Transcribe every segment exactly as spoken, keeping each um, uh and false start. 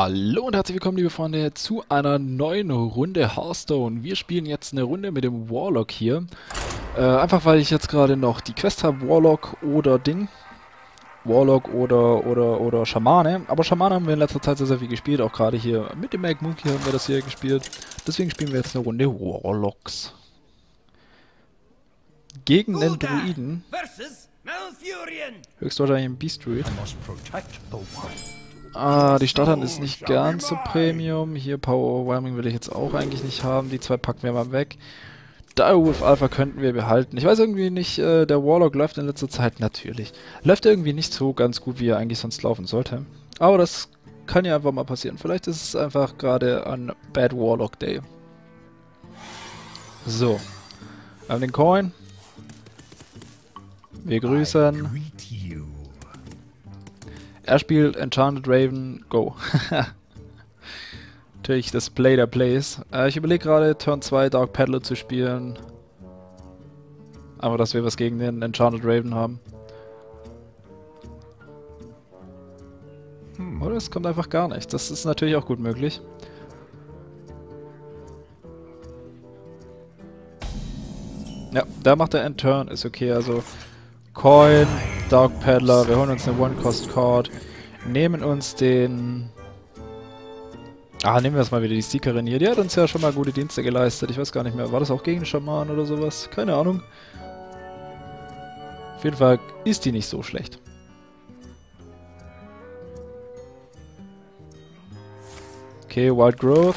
Hallo und herzlich willkommen, liebe Freunde, zu einer neuen Runde Hearthstone. Wir spielen jetzt eine Runde mit dem Warlock hier. Äh, einfach weil ich jetzt gerade noch die Quest habe, Warlock oder Ding. Warlock oder oder oder Schamane. Aber Schamane haben wir in letzter Zeit sehr, sehr viel gespielt. Auch gerade hier mit dem Magmonkey haben wir das hier gespielt. Deswegen spielen wir jetzt eine Runde Warlocks. Gegen den Druiden. Höchstwahrscheinlich ein Beast Druid. Ah, die Starthand ist nicht ganz so Premium. Hier Power Overwhelming will ich jetzt auch eigentlich nicht haben. Die zwei packen wir mal weg. Direwolf Alpha könnten wir behalten. Ich weiß irgendwie nicht, äh, der Warlock läuft in letzter Zeit natürlich. Läuft irgendwie nicht so ganz gut, wie er eigentlich sonst laufen sollte. Aber das kann ja einfach mal passieren. Vielleicht ist es einfach gerade ein Bad Warlock Day. So. Wir haben den Coin. Wir grüßen. Er spielt Enchanted Raven, go. Natürlich das Play der Plays. Äh, ich überlege gerade, Turn zwei Dark Peddler zu spielen. Aber dass wir was gegen den Enchanted Raven haben. Hm, oder es kommt einfach gar nichts. Das ist natürlich auch gut möglich. Ja, da macht er End-Turn, ist okay, also Coin, Dark Peddler, wir holen uns eine One-Cost-Card, nehmen uns den... Ah, nehmen wir das mal wieder, die Seekerin hier, die hat uns ja schon mal gute Dienste geleistet, ich weiß gar nicht mehr, war das auch gegen Schaman oder sowas? Keine Ahnung. Auf jeden Fall ist die nicht so schlecht. Okay, Wild Growth,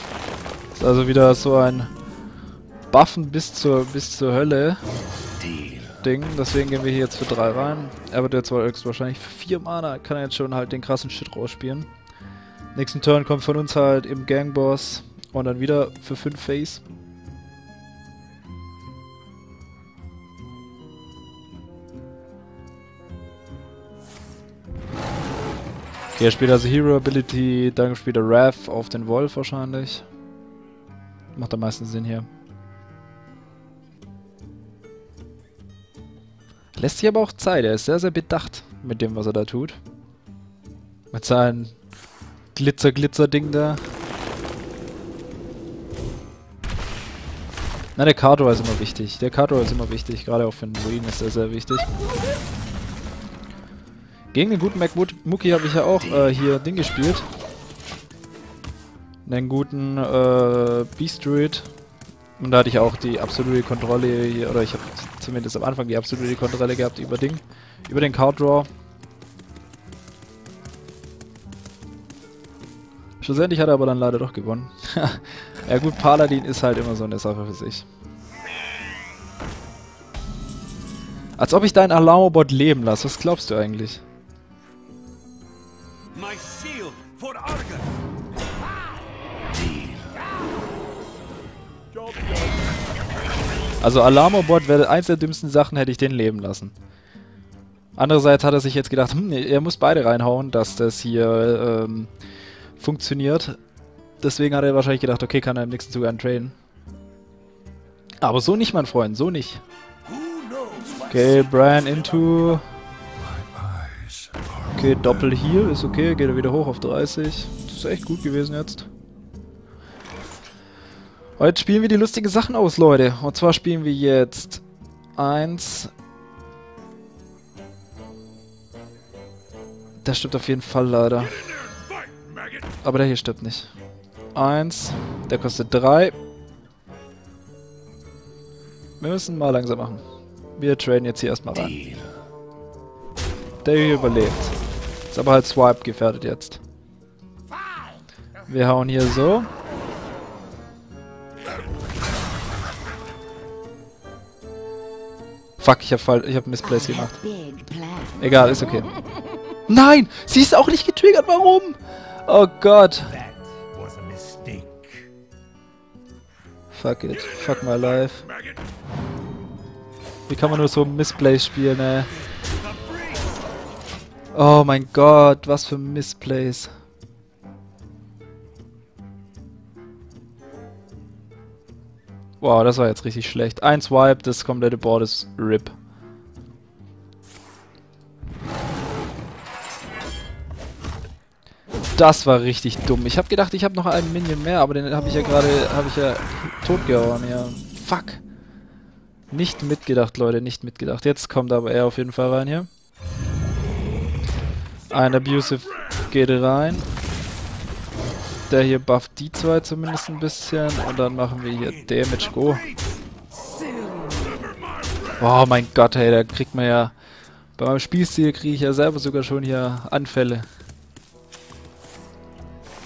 ist also wieder so ein Buffen bis zur, bis zur Hölle. Ding. Deswegen gehen wir hier jetzt für drei rein. Er wird jetzt wahrscheinlich für vier Mana, kann er jetzt schon halt den krassen Shit rausspielen. Nächsten Turn kommt von uns halt im Gangboss und dann wieder für fünf Face. Okay, er spielt also Hero Ability, dann spielt er Wrath auf den Wolf wahrscheinlich. Macht am meisten Sinn hier. Lässt sich aber auch Zeit, er ist sehr, sehr bedacht mit dem, was er da tut. Mit seinem Glitzer-Glitzer-Ding da. Na, der Card-Draw ist immer wichtig. Der Card-Draw ist immer wichtig, gerade auch für den Druiden ist er sehr wichtig. Gegen den guten Magmonkey habe ich ja auch äh, hier Ding gespielt. Den guten äh, Beast Druid. Und da hatte ich auch die absolute Kontrolle hier, oder ich habe zumindest am Anfang die absolute Kontrolle gehabt über Ding, über den Card Draw. Schlussendlich hat er aber dann leider doch gewonnen. Ja gut, Paladin ist halt immer so eine Sache für sich. Als ob ich deinen Alarm-O-Bot leben lasse, was glaubst du eigentlich? Also Alarm-O-Bot wäre eins der dümmsten Sachen, hätte ich den leben lassen. Andererseits hat er sich jetzt gedacht, hm, er muss beide reinhauen, dass das hier ähm, funktioniert. Deswegen hat er wahrscheinlich gedacht, okay, kann er im nächsten Zug einen traden. Aber so nicht, mein Freund, so nicht. Okay, Brian into... Okay, Doppel hier, ist okay, geht er wieder hoch auf dreißig. Das ist echt gut gewesen jetzt. Heute spielen wir die lustigen Sachen aus, Leute. Und zwar spielen wir jetzt eins. Der stirbt auf jeden Fall leider. Aber der hier stirbt nicht. Eins. Der kostet drei. Wir müssen mal langsam machen. Wir traden jetzt hier erstmal rein. Der hier überlebt. Ist aber halt Swipe gefährdet jetzt. Wir hauen hier so. Fuck, ich hab, ich hab Missplays gemacht. Egal, ist okay. Nein! Sie ist auch nicht getriggert, warum? Oh Gott. Fuck it. Fuck my life. Wie kann man nur so Missplays spielen, ey? Oh mein Gott, was für Missplays. Wow, das war jetzt richtig schlecht. Ein Swipe, das komplette Board ist R I P. Das war richtig dumm. Ich habe gedacht, ich habe noch einen Minion mehr, aber den habe ich ja gerade, habe ich ja totgehauen, ja. Fuck. Nicht mitgedacht, Leute, nicht mitgedacht. Jetzt kommt aber er auf jeden Fall rein hier. Ein Abusive geht rein. Der hier bufft die zwei zumindest ein bisschen. Und dann machen wir hier Damage Go. Oh mein Gott, hey, da kriegt man ja... Bei meinem Spielstil kriege ich ja selber sogar schon hier Anfälle.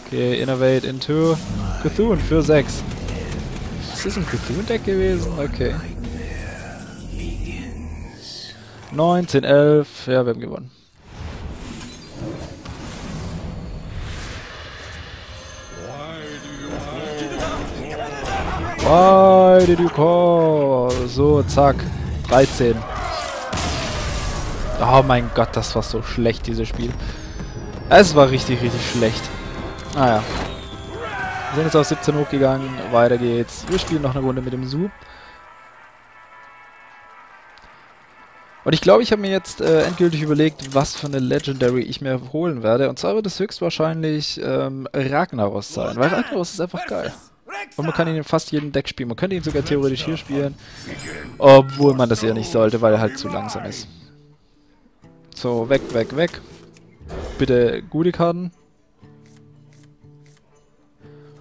Okay, Innovate into C'thun für sechs. Ist das ein C'thun-Deck gewesen? Okay. neunzehn, elf. Ja, wir haben gewonnen. Why did you call? So, zack. dreizehn. Oh mein Gott, das war so schlecht, dieses Spiel. Es war richtig, richtig schlecht. Naja. Wir sind jetzt auf siebzehn hochgegangen. Weiter geht's. Wir spielen noch eine Runde mit dem Zoo. Und ich glaube, ich habe mir jetzt äh, endgültig überlegt, was für eine Legendary ich mir holen werde. Und zwar wird es höchstwahrscheinlich ähm, Ragnaros sein. Weil Ragnaros ist einfach geil. Und man kann ihn in fast jedem Deck spielen. Man könnte ihn sogar theoretisch hier spielen. Obwohl man das eher nicht sollte, weil er halt zu langsam ist. So, weg, weg, weg. Bitte gute Karten.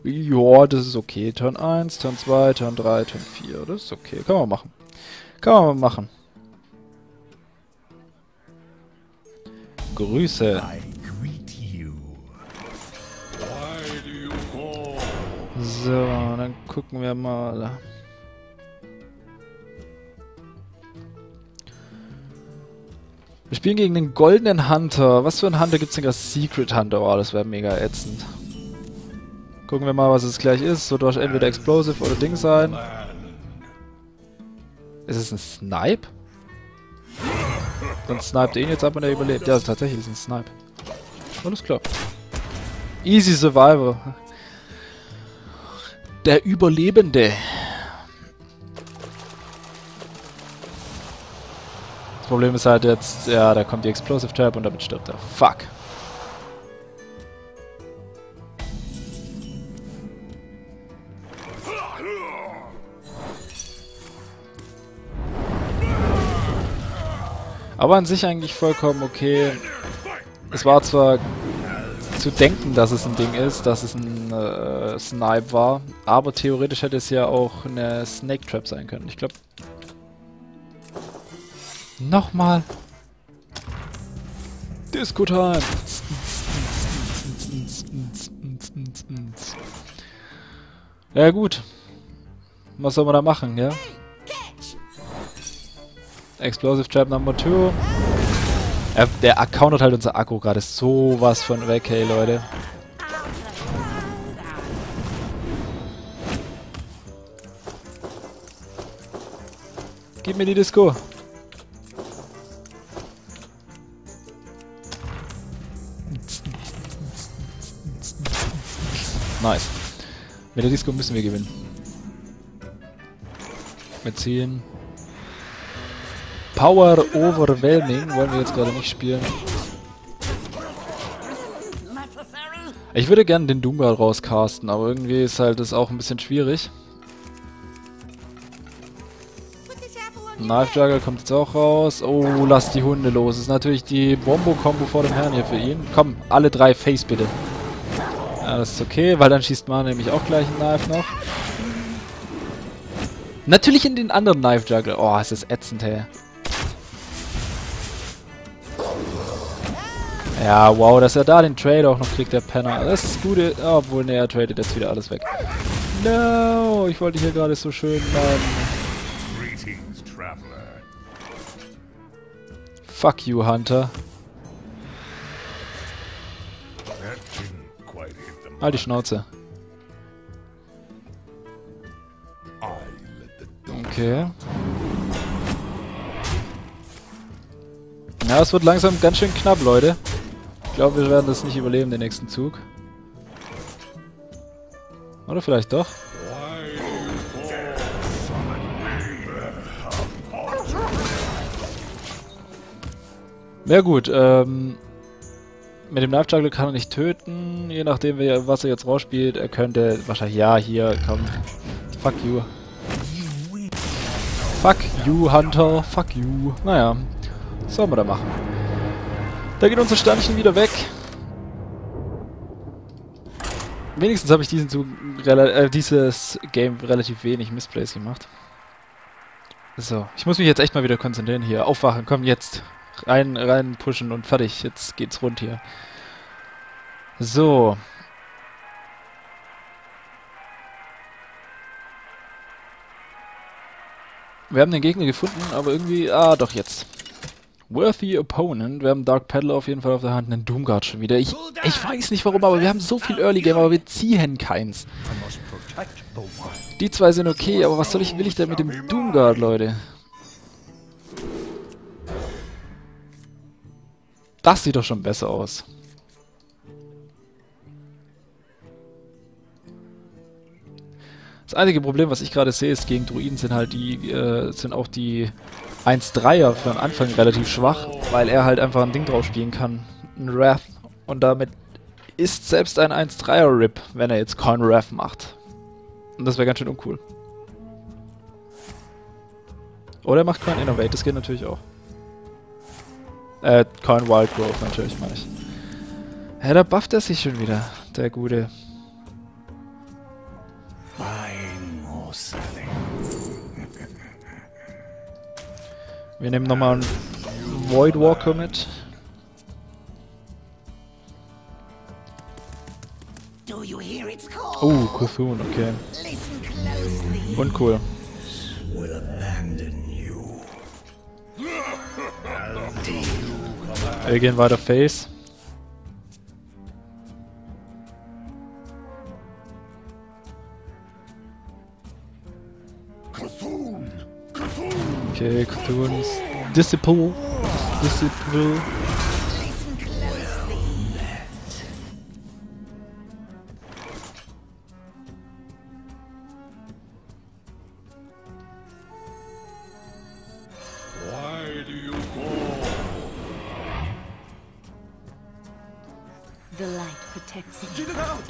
Joa, das ist okay. Turn eins, Turn zwei, Turn drei, Turn vier. Das ist okay. Kann man machen. Kann man machen. Grüße. So, dann gucken wir mal. Wir spielen gegen den goldenen Hunter. Was für einen Hunter gibt's denn gerade? Secret Hunter. Oh, das wäre mega ätzend. Gucken wir mal, was es gleich ist. So, durch entweder Explosive oder Ding sein. Ist es ein Snipe? Dann sniped er ihn jetzt ab und er überlebt. Ja, also tatsächlich ist ein Snipe. Alles klar. Easy Survival. Der Überlebende. Das Problem ist halt jetzt, ja, da kommt die Explosive Trap und damit stirbt er. Fuck. Aber an sich eigentlich vollkommen okay. Es war zwar zu denken, dass es ein Ding ist, dass es ein äh, Snipe war, aber theoretisch hätte es ja auch eine Snake Trap sein können. Ich glaube... Nochmal! Disco Time! Ja gut. Was soll man da machen, ja? Explosive Trap Number two. Er, der accountet halt unser Akku gerade sowas von weg, hey Leute. Gib mir die Disco. Nice. Mit der Disco müssen wir gewinnen. Wir ziehen. Power Overwhelming wollen wir jetzt gerade nicht spielen. Ich würde gerne den Doomguard rauscasten, aber irgendwie ist halt das auch ein bisschen schwierig. Knife Juggler kommt jetzt auch raus. Oh, lass die Hunde los. Das ist natürlich die Bombo-Kombo vor dem Herrn hier für ihn. Komm, alle drei Face bitte. Ja, das ist okay, weil dann schießt man nämlich auch gleich einen Knife noch. Natürlich in den anderen Knife Juggler. Oh, es ist ätzend, hey. Ja, wow, dass er da den Trade auch noch kriegt, der Penner. Das ist gute. Obwohl, ne, er tradet jetzt wieder alles weg. No, ich wollte hier gerade so schön bleiben. Fuck you, Hunter. Halt die Schnauze. Okay. Ja, es wird langsam ganz schön knapp, Leute. Ich glaube, wir werden das nicht überleben, den nächsten Zug. Oder vielleicht doch. Ja gut, ähm... Mit dem Knife Juggler kann er nicht töten, je nachdem, was er jetzt rausspielt. Er könnte wahrscheinlich... Ja, hier, komm. Fuck you. Fuck you, Hunter. Fuck you. Naja, was sollen wir da machen? Da geht unser Sternchen wieder weg. Wenigstens habe ich diesen Zug äh, dieses Game relativ wenig Missplays gemacht. So, ich muss mich jetzt echt mal wieder konzentrieren hier. Aufwachen, komm jetzt. Rein, rein pushen und fertig. Jetzt geht's rund hier. So. Wir haben den Gegner gefunden, aber irgendwie... Ah, doch jetzt. Worthy Opponent. Wir haben Dark Peddler auf jeden Fall auf der Hand. Einen Doomguard schon wieder. Ich, ich weiß nicht warum, aber wir haben so viel Early Game, aber wir ziehen keins. Die zwei sind okay, aber was soll ich, will ich denn mit dem Doomguard, Leute? Das sieht doch schon besser aus. Das einzige Problem, was ich gerade sehe, ist, gegen Druiden sind halt die, äh, sind auch die eins Dreier für den Anfang relativ schwach, weil er halt einfach ein Ding drauf spielen kann. Ein Wrath. Und damit ist selbst ein eins Dreier Rip, wenn er jetzt kein Wrath macht. Und das wäre ganz schön uncool. Oder er macht kein Innovate, das geht natürlich auch. Äh, kein Wild Growth natürlich, meine ich. Ja, da bufft er sich schon wieder, der Gute. Wir nehmen nochmal einen Voidwalker mit. Oh, C'thun, okay. Uncool. Wir gehen weiter Face. Okay, C'thun. Disciple. Disciple.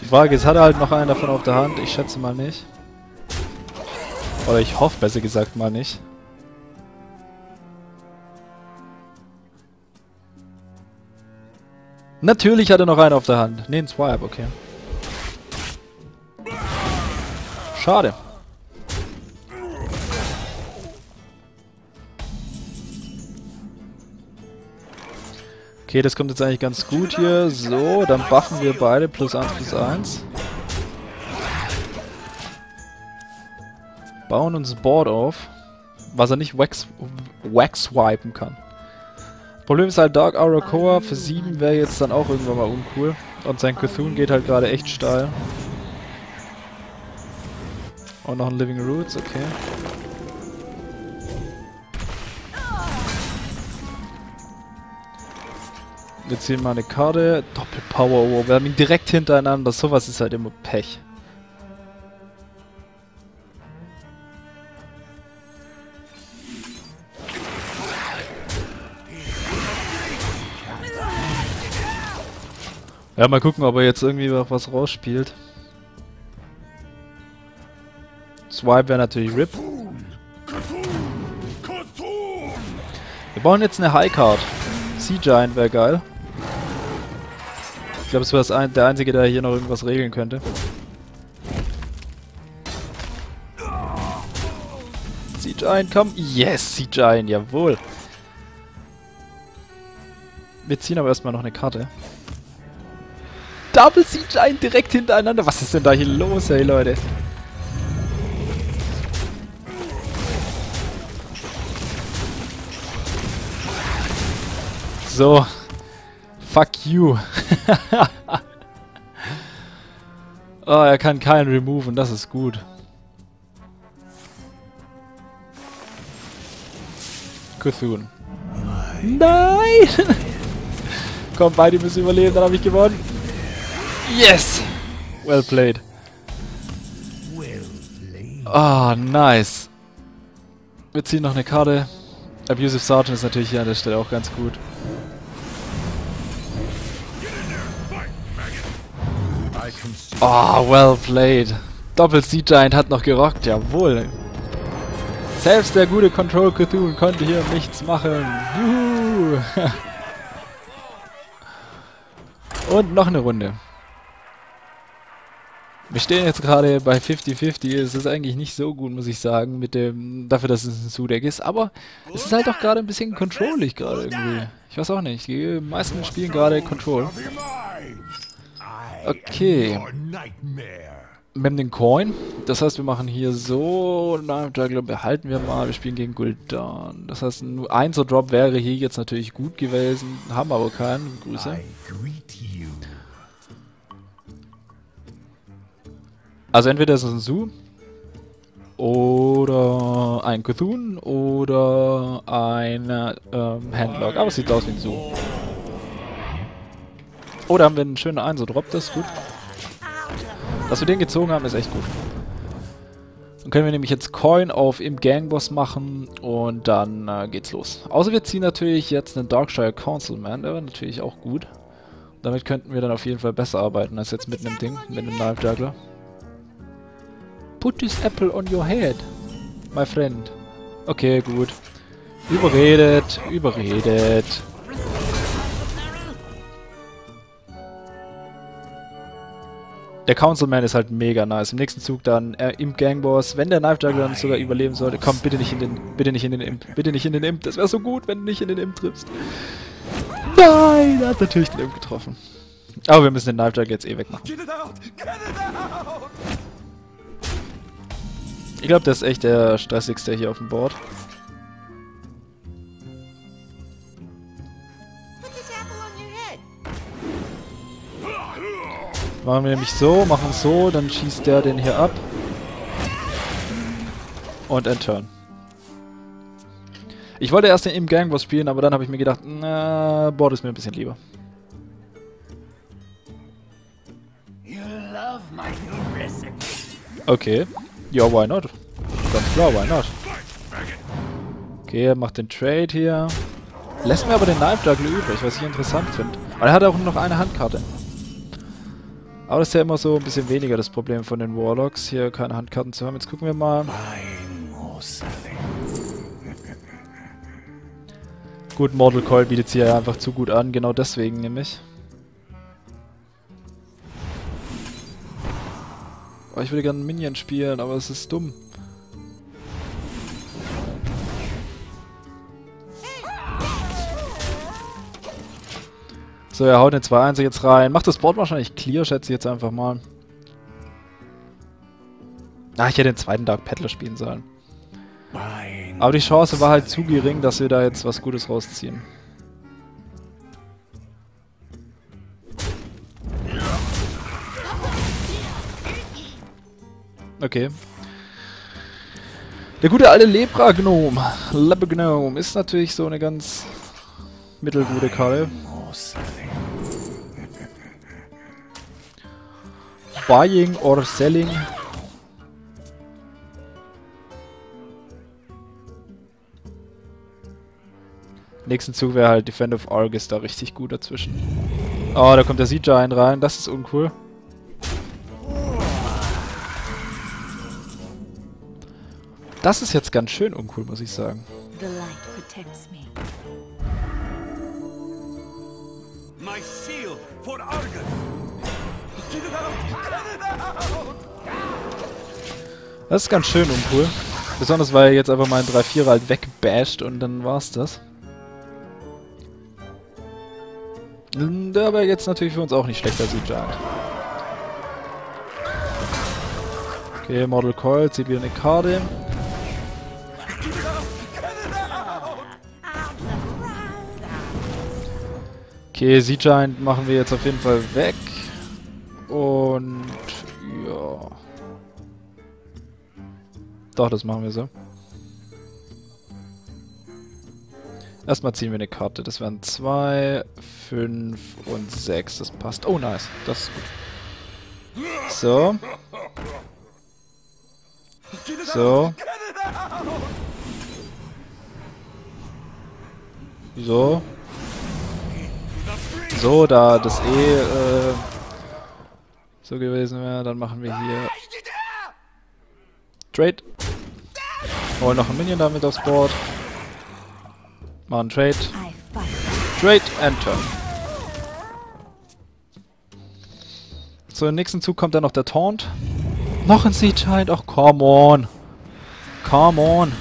Die Frage ist, hat er halt noch einen davon auf der Hand? Ich schätze mal nicht. Oder ich hoffe, besser gesagt, mal nicht. Natürlich hat er noch einen auf der Hand. Ne, ein Swipe, okay. Schade. Okay, das kommt jetzt eigentlich ganz gut hier. So, dann buffen wir beide. plus eins, plus eins. Bauen uns Board auf. Was er nicht wax, wax swipen kann. Problem ist halt, Dark Aura für sieben wäre jetzt dann auch irgendwann mal uncool. Und sein C'thun geht halt gerade echt steil. Und noch ein Living Roots, okay. Jetzt ziehen wir eine Karte. Doppel-Power Overwhelming. Wir haben ihn direkt hintereinander. Sowas ist halt immer Pech. Ja, mal gucken, ob er jetzt irgendwie noch was rausspielt. Swipe wäre natürlich R I P. Wir bauen jetzt eine High-Card. Sea Giant wäre geil. Ich glaube, es wäre ein, der Einzige, der hier noch irgendwas regeln könnte. Sea Giant, komm! Yes, Sea Giant, jawohl! Wir ziehen aber erstmal noch eine Karte. Double Sea Giant direkt hintereinander! Was ist denn da hier los, ey, Leute? So. Fuck you. Oh, er kann keinen removen, das ist gut. C'thun. Nein! Komm, beide müssen überleben, dann habe ich gewonnen. Yes! Well played. Ah, oh, nice. Wir ziehen noch eine Karte. Abusive Sergeant ist natürlich hier an der Stelle auch ganz gut. Oh, well played. Doppel Sea Giant hat noch gerockt, jawohl. Selbst der gute Control C'thun konnte hier nichts machen. Juhu. Und noch eine Runde. Wir stehen jetzt gerade bei fifty fifty. Es ist eigentlich nicht so gut, muss ich sagen, mit dem, dafür, dass es ein Zoo-Deck ist. Aber es ist halt auch gerade ein bisschen controlig gerade irgendwie. Ich weiß auch nicht. Die meisten spielen gerade Control. Okay. Wir haben den Coin. Das heißt, wir machen hier so. Knife Juggler behalten wir mal. Wir spielen gegen Gul'dan. Das heißt, ein einser Drop wäre hier jetzt natürlich gut gewesen. Haben aber keinen. Grüße. Also entweder ist es ein Zoo oder ein C'thun oder ein ähm, Handlock, aber es sieht aus wie ein Zoo. Oh, da haben wir einen schönen Einser Drop, das ist gut. Dass wir den gezogen haben, ist echt gut. Dann können wir nämlich jetzt Coin auf im Gangboss machen und dann äh, geht's los. Außer wir ziehen natürlich jetzt einen Darkshire Councilman, der war natürlich auch gut. Damit könnten wir dann auf jeden Fall besser arbeiten als jetzt mit einem Ding, mit einem Knife Juggler. Put this apple on your head, my friend. Okay, gut. Überredet, überredet. Der Councilman ist halt mega nice. Im nächsten Zug dann äh, Imp Gangboss. Wenn der Knife Juggler dann sogar überleben sollte, komm, bitte nicht in den, bitte nicht in den Imp, bitte nicht in den Imp. Das wäre so gut, wenn du nicht in den Imp triffst. Nein, er hat natürlich den Imp getroffen. Aber wir müssen den Knife Juggler jetzt eh wegmachen. Ich glaube, das ist echt der stressigste hier auf dem Board. Machen wir nämlich so, machen so, dann schießt der den hier ab. Und ein Turn. Ich wollte erst den im Gangboss spielen, aber dann habe ich mir gedacht, na, Board ist mir ein bisschen lieber. Okay. Ja, why not? Ganz klar, why not? Okay, er macht den Trade hier. Lässt mir aber den Knife Juggler übrig, was ich interessant finde. Aber er hat auch nur noch eine Handkarte. Aber das ist ja immer so ein bisschen weniger das Problem von den Warlocks, hier keine Handkarten zu haben. Jetzt gucken wir mal. Gut, Mortal Coil bietet sie ja einfach zu gut an, genau deswegen nämlich. Ich würde gerne einen Minion spielen, aber es ist dumm. So, er haut den zwei eins jetzt rein. Macht das Board wahrscheinlich clear, schätze ich jetzt einfach mal. Ah, ich hätte den zweiten Dark Peddler spielen sollen. Aber die Chance war halt zu gering, dass wir da jetzt was Gutes rausziehen. Okay. Der gute alte Lepra-Gnom. Lepra-Gnom ist natürlich so eine ganz mittelgute Karte. Buying or selling. Nächsten Zug wäre halt Defend of Argus da richtig gut dazwischen. Oh, da kommt der Sea Giant rein. Das ist uncool. Das ist jetzt ganz schön uncool, muss ich sagen. Das ist ganz schön uncool. Besonders weil er jetzt einfach mal einen drei vierer halt wegbasht und dann war's das. Der wäre jetzt natürlich für uns auch nicht schlechter als Giant. Okay, Mortal Coil zieht wieder eine Karte. Okay, Sea Giant machen wir jetzt auf jeden Fall weg. Und ja. Doch, das machen wir so. Erstmal ziehen wir eine Karte. Das wären zwei, fünf und sechs. Das passt. Oh, nice. Das ist gut. So. So. So. So, da das eh äh, so gewesen wäre. Dann machen wir hier Trade. Holen noch ein Minion damit aufs Board. Machen Trade. Trade and Turn. So, im nächsten Zug kommt dann noch der Taunt. Noch ein Sea Giant. Ach, come on. Come on.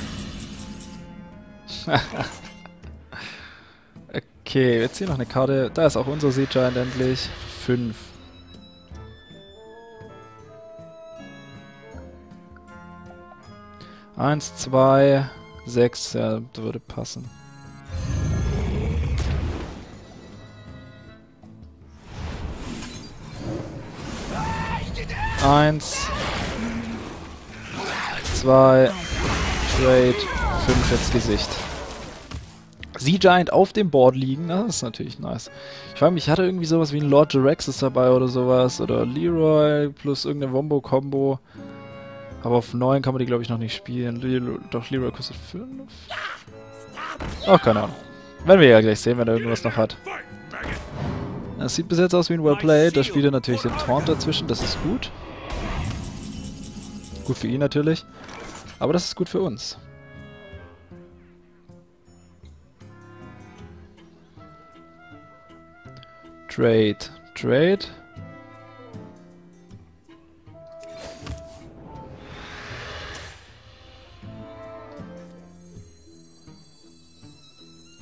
Okay, jetzt hier noch eine Karte. Da ist auch unser Sea Giant endlich. fünf. eins, zwei, sechs. Ja, das würde passen. eins, zwei, Trade, fünf ins Gesicht. Sea Giant auf dem Board liegen, das ist natürlich nice. Ich frage mich, ich hatte irgendwie sowas wie ein Lord Jiraxis dabei oder sowas, oder Leroy plus irgendeine Wombo-Kombo. Aber auf neun kann man die, glaube ich, noch nicht spielen. Le Doch, Leroy kostet fünf? Ach, keine Ahnung. Werden wir ja gleich sehen, wenn er irgendwas noch hat. Das sieht bis jetzt aus wie ein Wellplayed. Da spielt er natürlich den Taunt dazwischen, das ist gut. Gut für ihn natürlich. Aber das ist gut für uns. Trade. Trade.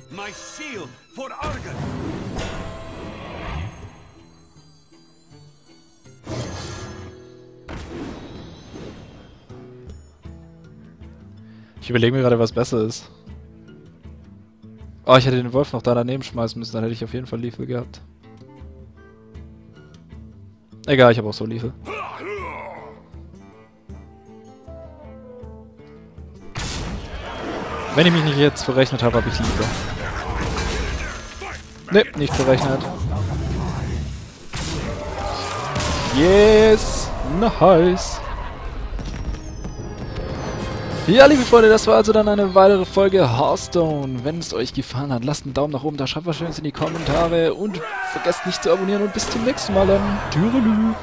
My shield for Argon. Ich überlege mir gerade, was besser ist. Oh, ich hätte den Wolf noch da daneben schmeißen müssen, dann hätte ich auf jeden Fall Lethal gehabt. Egal, ich habe auch so Lethal. Wenn ich mich nicht jetzt verrechnet habe, habe ich Lethal. Ne, nicht verrechnet. Yes! Nice! Ja, liebe Freunde, das war also dann eine weitere Folge Hearthstone. Wenn es euch gefallen hat, lasst einen Daumen nach oben, da schreibt was Schönes in die Kommentare und vergesst nicht zu abonnieren und bis zum nächsten Mal dann. Tschüss.